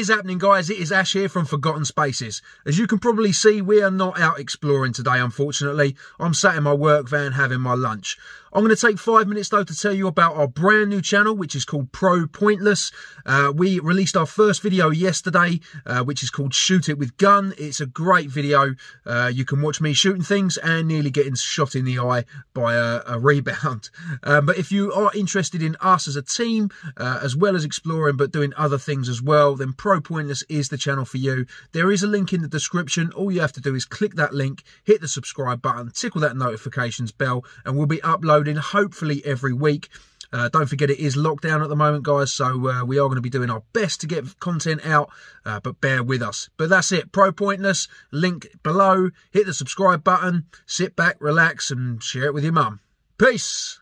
is happening, guys? It is Ash here from Forgotten Spaces. As you can probably see, we are not out exploring today, unfortunately. I'm sat in my work van having my lunch. I'm going to take 5 minutes, though, to tell you about our brand new channel, which is called Pro Pointless. We released our first video yesterday, which is called Shoot It With Gun. It's a great video. You can watch me shooting things and nearly getting shot in the eye by a rebound. But if you are interested in us as a team, as well as exploring but doing other things as well, then Pro Pointless is the channel for you. There is a link in the description. All you have to do is click that link, hit the subscribe button, tickle that notifications bell, and we'll be uploading hopefully every week. Don't forget, it is lockdown at the moment, guys, so we are going to be doing our best to get content out, but bear with us. But that's it, Pro Pointless, link below, hit the subscribe button, sit back, relax, and share it with your mum. Peace!